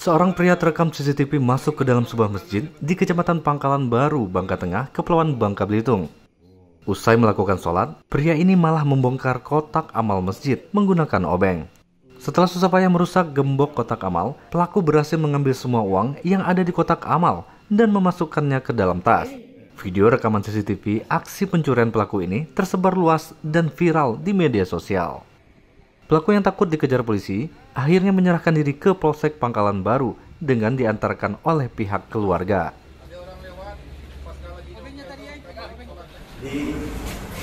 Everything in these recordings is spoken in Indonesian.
Seorang pria terekam CCTV masuk ke dalam sebuah masjid di Kecamatan Pangkalan Baru, Bangka Tengah, Kepulauan Bangka Belitung. Usai melakukan sholat, pria ini malah membongkar kotak amal masjid menggunakan obeng. Setelah susah payah merusak gembok kotak amal, pelaku berhasil mengambil semua uang yang ada di kotak amal dan memasukkannya ke dalam tas. Video rekaman CCTV aksi pencurian pelaku ini tersebar luas dan viral di media sosial. Pelaku yang takut dikejar polisi akhirnya menyerahkan diri ke Polsek Pangkalan Baru dengan diantarkan oleh pihak keluarga.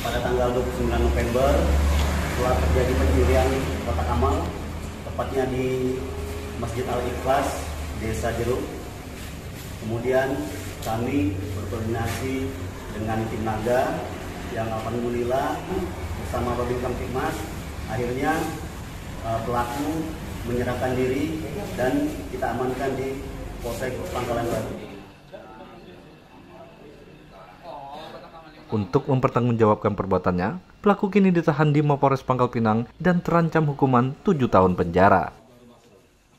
Pada tanggal 29 November telah terjadi pencurian kotak amal, tepatnya di Masjid Al-Ikhlas, Desa Jeruk. Kemudian kami berkoordinasi dengan tim Naga yang alhamdulillah bersama Babin Kamtipmas. Akhirnya pelaku menyerahkan diri dan kita amankan di Polsek Pangkalan Baru. Untuk mempertanggungjawabkan perbuatannya, pelaku kini ditahan di Mapolres Pangkal Pinang dan terancam hukuman 7 tahun penjara.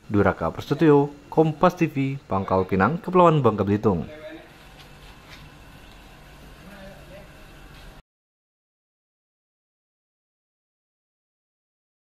Duraka Persetio, Kompas TV, Pangkal Pinang, Kepulauan Bangka Belitung.